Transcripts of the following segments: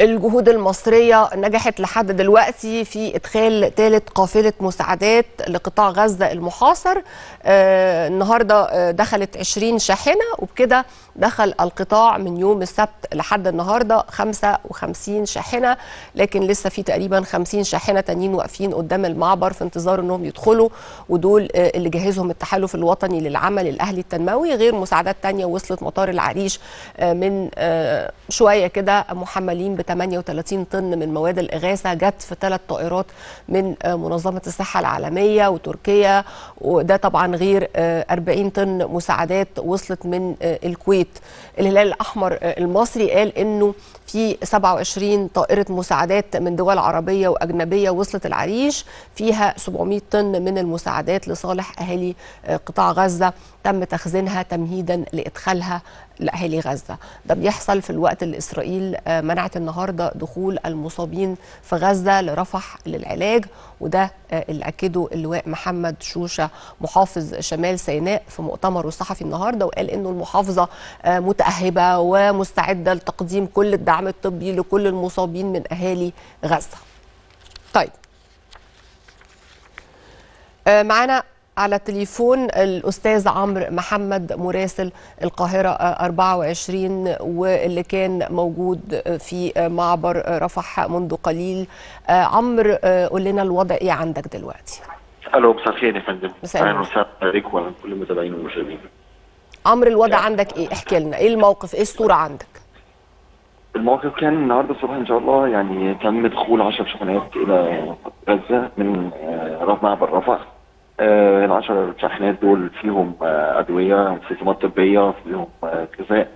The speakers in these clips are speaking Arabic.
الجهود المصرية نجحت لحد دلوقتي في إدخال ثالث قافلة مساعدات لقطاع غزة المحاصر. النهاردة دخلت 20 شاحنة، وبكده دخل القطاع من يوم السبت لحد النهاردة 55 شاحنة، لكن لسه في تقريبا 50 شاحنة تانيين واقفين قدام المعبر في انتظار أنهم يدخلوا، ودول اللي جهزهم التحالف الوطني للعمل الأهلي التنموي، غير مساعدات تانية وصلت مطار العريش من شوية كده، محملين 38 طن من مواد الإغاثة جت في 3 طائرات من منظمة الصحة العالمية وتركيا، وده طبعا غير 40 طن مساعدات وصلت من الكويت. الهلال الأحمر المصري قال إنه في 27 طائرة مساعدات من دول عربية وأجنبية وصلت العريش، فيها 700 طن من المساعدات لصالح أهالي قطاع غزة تم تخزينها تمهيدا لإدخالها لأهالي غزة. ده بيحصل في الوقت اللي إسرائيل منعت النهاردة دخول المصابين في غزة لرفح للعلاج، وده اللي أكده اللواء محمد شوشة محافظ شمال سيناء في مؤتمره الصحفي النهاردة، وقال إنه المحافظة متأهبة ومستعدة لتقديم كل الدعم الطبي لكل المصابين من أهالي غزة. طيب، معانا على التليفون الأستاذ عمرو محمد مراسل القاهرة 24، واللي كان موجود في معبر رفح منذ قليل. عمرو، قول لنا الوضع إيه عندك دلوقتي؟ ألو، مساء الخير يا فندم. أهلا وسهلا بيك وعلى كل المتابعين والمشاهدين. عمرو، الوضع عندك إيه؟ احكي لنا إيه الموقف؟ إيه الصورة عندك؟ الموقف كان النهارده الصبح ان شاء الله يعني تم دخول 10 شاحنات إلى غزة من معبر رفح. ال10 شاحنات دول فيهم ادويه، سيستمات طبيه، فيهم غذاء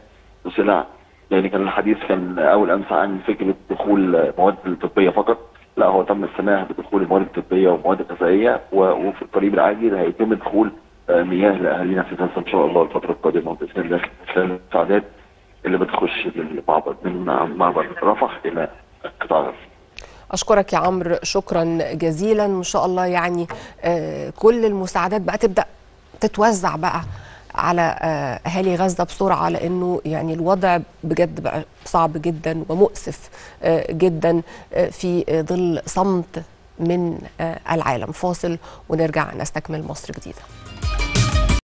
وسلع، لان كان الحديث كان اول امس عن فكره دخول مواد طبيه فقط، لا هو تم السماح بدخول المواد الطبيه والمواد الغذائيه، وفي القريب العاجل هيتم دخول مياه لاهالينا في غزه ان شاء الله الفتره القادمه باذن الله، خلال المساعدات اللي بتخش للمعبر من معبر رفح الى قطاع غزه. أشكرك يا عمرو، شكرا جزيلا. إن شاء الله يعني كل المساعدات بقى تبدأ تتوزع بقى على أهالي غزة بسرعة، لأنه يعني الوضع بجد بقى صعب جدا ومؤسف جدا في ظل صمت من العالم. فاصل ونرجع نستكمل مصر جديدة.